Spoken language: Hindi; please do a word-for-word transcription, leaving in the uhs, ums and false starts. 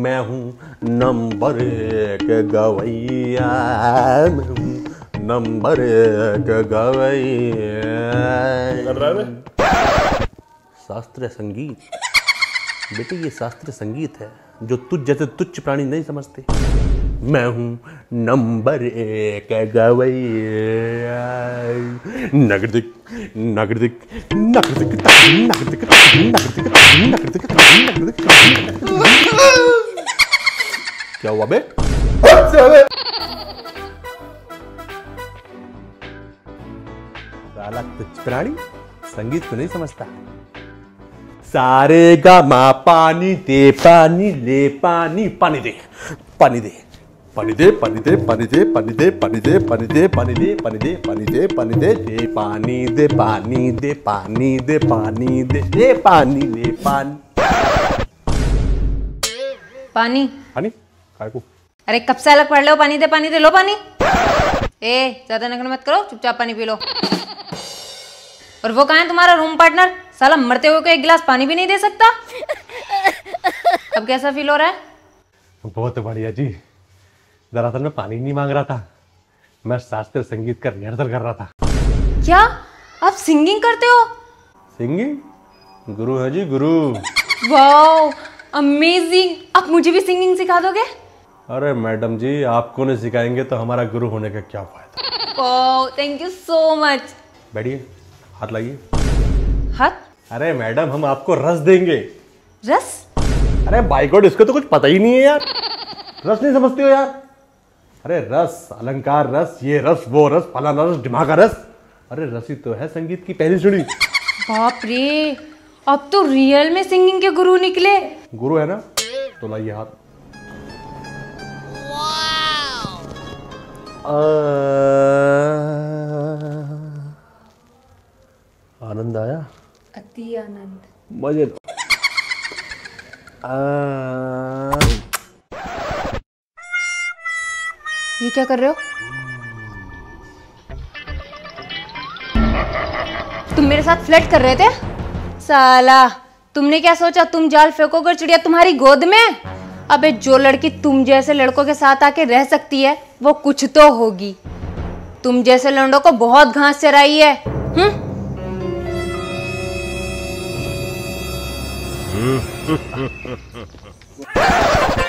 मैं हूँ नंबर एक गवैया, मैं हूँ नंबर एक गवैया। शास्त्रीय संगीत बेटे, ये शास्त्रीय संगीत है जो तुझ जैसे तुच्छ प्राणी नहीं समझते। मैं हूँ नंबर एक गवैया। नगरदिक नगरदिक नगरदिक नगरदिक नगरदिक नगरदिक। क्या हुआ बे? साला तुच्छ प्राणी संगीत को नहीं समझता। सारे गा मा पानी दे पानी ले पानी पानी दे पानी दे पानी दे पानी दे पानी दे पानी दे पानी दे पानी दे पानी दे पानी दे पानी दे पानी दे दे पानी दे पानी दे पानी दे पानी दे दे पानी दे पानी पानी पानी काय को? अरे कब से अलग पड़ लो। पानी दे पानी दे लो पानी। ए ज्यादा नखरे मत करो, चुपचाप पानी पी लो। और वो कहाँ है तुम्हारा रूम पार्टनर? साला मरते हुए को एक गिलास पानी भी नहीं दे सकता। अब कैसा फील हो रहा है? बहुत बढ़िया जी। दरअसल मैं पानी नहीं मांग रहा था, मैं शास्त्रीय संगीत का रिहर्सल कर रहा था। क्या आप सिंगिंग करते हो? सिंगिंग गुरु है जी, गुरु। Wow amazing. आप मुझे भी सिंगिंग सिखा दोगे? अरे मैडम जी, आपको नहीं सिखाएंगे तो हमारा गुरु होने का क्या फायदा। Wow thank you so much. बैठिए, हाथ लाइए। हाथ? अरे मैडम हम आपको रस देंगे। रस? अरे बाय गॉड इसको तो कुछ पता ही नहीं है यार। रस नहीं समझते हो यार? अरे रस, अलंकार रस, ये रस, वो रस, फलाना रस, दिमागा रस। अरे रस ही तो है संगीत की पहली सीढ़ी। बाप रे, अब तो रियल में सिंगिंग के गुरु निकले। गुरु है ना, तो लाइए हाथ। आनंद आया? अति आनंद। मजे आ... ये क्या कर रहे हो? तुम मेरे साथ फ्लर्ट कर रहे थे? साला तुमने क्या सोचा, तुम जाल फेंकोगे चिड़िया तुम्हारी गोद में? अबे जो लड़की तुम जैसे लड़कों के साथ आके रह सकती है वो कुछ तो होगी। तुम जैसे लंडों को बहुत घास चराई है। हम्म।